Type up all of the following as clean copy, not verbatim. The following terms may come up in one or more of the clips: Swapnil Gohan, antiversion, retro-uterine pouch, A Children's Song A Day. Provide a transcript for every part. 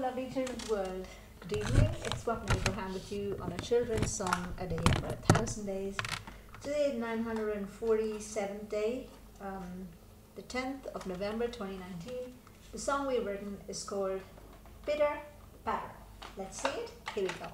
lovely children's world. Good evening, it's Swapnil Gohan with you on A Children's Song A Day for 1,000 days. Today is 947th day, the 10th of November 2019. The song we've written is called Pitter Patter. Let's sing it. Here we go.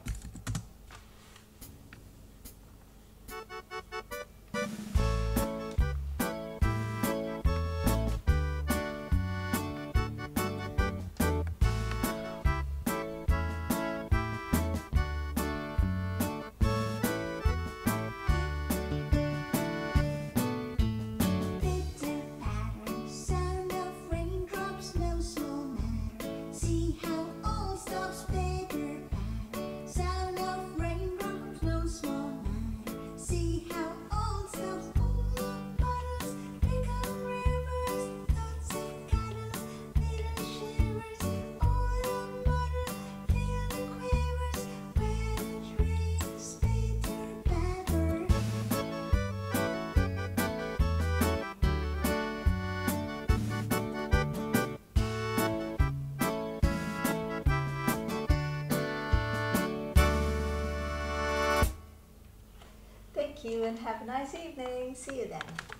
Thank you and have a nice evening. See you then.